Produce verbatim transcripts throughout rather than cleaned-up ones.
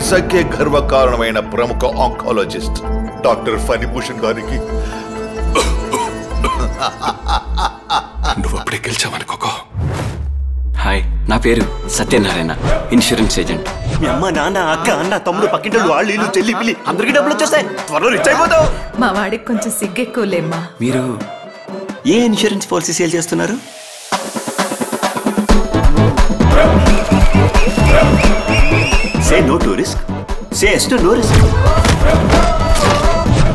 వైశాఖ్యే గర్వకారణమైన ప్రముఖ oncologist doctor Phanibhushan గారికి నువ్వప్పుడే గెలిచావనుకోకో. Hi, నా పేరు సత్యనారాయణ, ఇన్సూరెన్స్ ఏజెంట్. మీ అమ్మ, నాన్న, అక్క, అన్న, తమ్ముడు, పక్కింటి వాళ్ళు, ఇల్లు, చెల్లి, పిల్లి అందరికీ డబ్బులు వచ్చేస్తాయి. త్వరలో రిచ్ అయిపోతావు. మా వాడికి కొంచెం సిగ్గెక్కువలేమ్మా. మీరు ఏ ఇన్సూరెన్స్ పాలసీ సేల్ చేస్తున్నారు? Say no to risk. Say yes to no risk.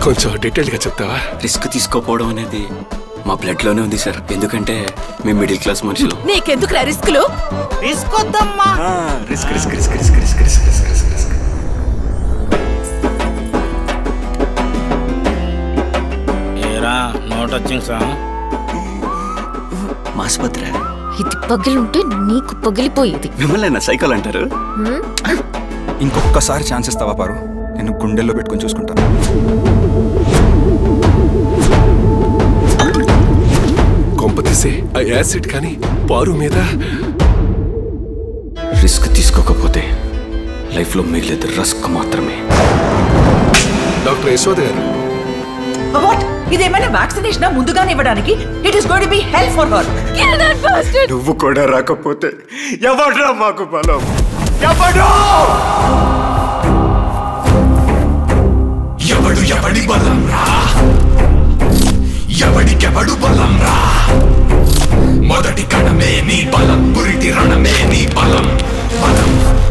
కొంచెం డీటెయిల్గా చెప్తావా? రిస్క్ తీసుకోపోవడం అనేది మా బ్లడ్ లోనే ఉంది సార్. ఎందుకంటే మేము మిడిల్ క్లాస్ మనుషులు. నీకెందుకురా రిస్క్లు? రిస్క్ వద్దమ్మా. Risk risk risk risk risk risk risk risk risk ఏరా నోట్ వచ్చింగ్ సార్ మాస్పత్ర. ఇది పగిలింటే నీకు పగిలిపోయేది. మిమ్మల్ని నా సైకిల్ అంటారు. ఇంకొకసారి ఛాన్స్ ఇస్తావా పారు, నేను గుండెల్లో పెట్టుకుని చూసుకుంటాను. కొంపతీసే ఆ యాసిడ్ కానీ పారు మీద రిస్క్ తీసుకోకపోతే లైఫ్లో మిగిలేదు రిస్క్ మాత్రమే. డాక్టర్ యశోద గారు, ఇదేమైనా వ్యాక్సినేషన్ ముందుగానే ఇవ్వడానికి? It is going to be hell for her. Kill that bastard. నువ్వు కూడా రాకపోతే ఎవడ్రా మాకు బలం? ఎవడు ఎవడు ఎవడి బలం రా? ఎవడికెవడు బలం రా? మొదటి కణమే నీ బలం, పురిటి రణమే నీ బలం. బలం